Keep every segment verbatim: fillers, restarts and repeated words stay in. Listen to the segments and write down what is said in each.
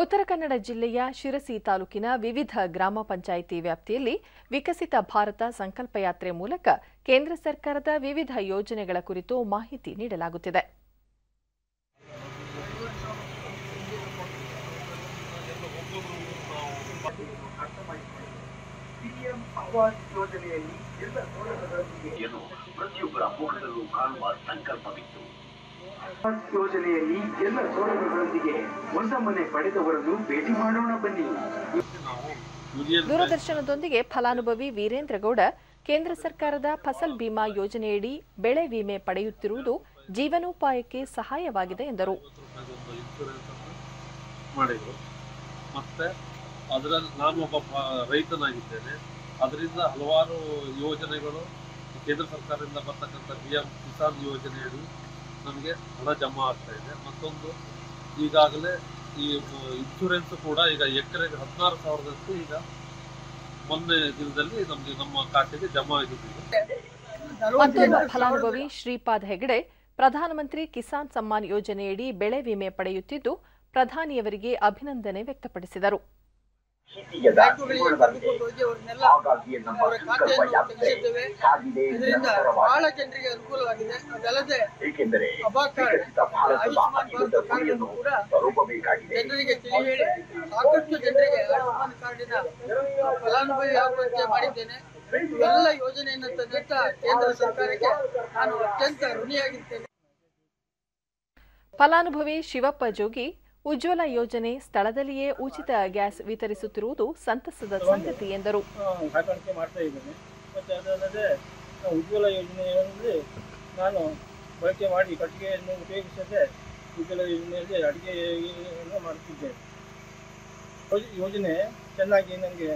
ಉತ್ತರ ಕನ್ನಡ ಜಿಲ್ಲೆಯ ಶಿರಸಿ ತಾಲೂಕಿನ ವಿವಿಧ ಗ್ರಾಮ ಪಂಚಾಯಿತಿ ವ್ಯಾಪ್ತಿಯಲ್ಲಿ ವಿಕಸಿತ ಭಾರತ ಸಂಕಲ್ಪಯಾತ್ರೆ ಮೂಲಕ ಕೇಂದ್ರ ಸರ್ಕಾರದ ವಿವಿಧ ಯೋಜನೆಗಳ ಕುರಿತು ಮಾಹಿತಿ ನೀಡಲಾಗುತ್ತಿದೆ. ಯೋಜನೆಯಲ್ಲಿ ಎಲ್ಲ ಸೌಲಭ್ಯಗಳೊಂದಿಗೆ ಒಂದಮ್ಮನೆ ಪಡೆದವರನ್ನು ಭೇಟಿ ಮಾಡೋಣ ಬನ್ನಿ. ದೂರದರ್ಶನದೊಂದಿಗೆ ಫಲಾನುಭವಿ ವೀರೇಂದ್ರ ಗೌಡ ಕೇಂದ್ರ ಸರ್ಕಾರದ ಫಸಲ್ ಭೀಮಾ ಯೋಜನೆಯಡಿ ಬೆಳೆ ವಿಮೆ ಪಡೆಯುತ್ತಿರುವುದು ಜೀವನೋಪಾಯಕ್ಕೆ ಸಹಾಯವಾಗಿದೆ ಎಂದರು. ಮತ್ತೆ ಅದರ ನಾನು ಒಬ್ಬ ರೈತನಾಗಿದ್ದೇನೆ, ಅದರಿಂದ ಹಲವಾರು ಯೋಜನೆಗಳು ಕೇಂದ್ರ ಸರ್ಕಾರದಿಂದ ಬರ್ತಕ್ಕಂಥ ಪಿಎಂ ಕಿಸಾನ್ ಯೋಜನೆಯಡಿ ನಮಗೆ ಹಣ ಜಮಾ ಆಗ್ತಾ ಇದೆ. ಮತ್ತೊಂದು, ಈಗಾಗಲೇ ಈ ಇನ್ಶೂರೆನ್ಸ್ ಕೂಡ ಈಗ ಎಕರೆಗೆ ಹದಿನಾರು ಸಾವಿರದಷ್ಟು ಈಗ ಮೊನ್ನೆ ದಿನದಲ್ಲಿ ನಮಗೆ ನಮ್ಮ ಖಾತೆಗೆ ಜಮಾ ಆಗಿದೆ. ಫಲಾನುಭವಿ ಶ್ರೀಪಾದ ಹೆಗಡೆ ಪ್ರಧಾನಮಂತ್ರಿ ಕಿಸಾನ್ ಸಮ್ಮಾನ್ ಯೋಜನೆಯಡಿ ಬೆಳೆ ವಿಮೆ ಪಡೆಯುತ್ತಿದ್ದು ಪ್ರಧಾನಿಯವರಿಗೆ ಅಭಿನಂದನೆ ವ್ಯಕ್ತಪಡಿಸಿದರು. ಬಹಳ ಜನರಿಗೆ ಅನುಕೂಲವಾಗಿದೆ. ಅದಲ್ಲದೆ ಆಯುಷ್ಮಾನ್ ಭಾರತ ಕಾರ್ಡ್ ಕೂಡ ಜನರಿಗೆ ತಿಳಿ ಹೇಳಿ ಸಾಕಷ್ಟು ಜನರಿಗೆ ಆಯುಷ್ಮಾನ್ ಕಾರ್ಡಿನ ಫಲಾನುಭವಿ ಆಗುವಂತೆ ಮಾಡಿದ್ದೇನೆ. ಇವೆಲ್ಲ ಯೋಜನೆಯನ್ನು ತಂದಂತ ಕೇಂದ್ರ ಸರ್ಕಾರಕ್ಕೆ ನಾನು ಅತ್ಯಂತ ಋಣಿಯಾಗಿದ್ದೇನೆ. ಫಲಾನುಭವಿ ಶಿವಪ್ಪ ಜೋಗಿ ಉಜ್ವಲ ಯೋಜನೆ ಸ್ಥಳದಲ್ಲಿಯೇ ಉಚಿತ ಗ್ಯಾಸ್ ವಿತರಿಸುತ್ತಿರುವುದು ಸಂತಸದ ಸಂಗತಿ ಎಂದರು. ಸಾಕಾಣಿಕೆ ಮಾಡ್ತಾ ಇದ್ದೇನೆ, ಮತ್ತೆ ಅದಲ್ಲದೆ ಉಜ್ವಲ ಯೋಜನೆಯಲ್ಲಿ ನಾನು ಬಳಕೆ ಮಾಡಿ ಕಟ್ಟಿಗೆಯನ್ನು ಉಪಯೋಗಿಸದೆ ಉಜ್ವಲ ಯೋಜನೆಯಲ್ಲಿ ಅಡುಗೆಯನ್ನು ಮಾಡುತ್ತಿದ್ದೇನೆ. ಯೋಜನೆ ಚೆನ್ನಾಗಿ ನನಗೆ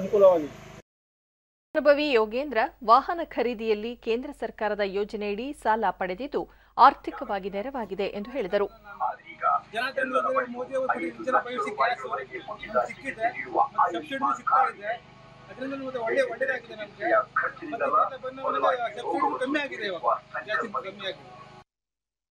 ಅನುಕೂಲವಾಗಿದೆ. ಅನುಭವಿ ಯೋಗೇಂದ್ರ ವಾಹನ ಖರೀದಿಯಲ್ಲಿ ಕೇಂದ್ರ ಸರ್ಕಾರದ ಯೋಜನೆಯಡಿ ಸಾಲ ಪಡೆದಿದ್ದು ಆರ್ಥಿಕವಾಗಿ ನೆರವಾಗಿದೆ ಎಂದು ಹೇಳಿದರು.